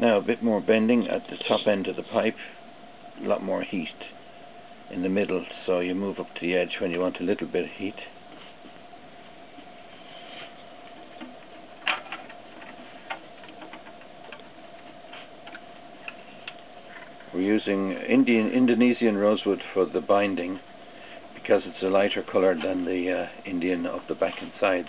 Now a bit more bending at the top end of the pipe, a lot more heat in the middle, so you move up to the edge when you want a little bit of heat. We're using Indonesian rosewood for the binding because it's a lighter colour than the Indian up the back and sides.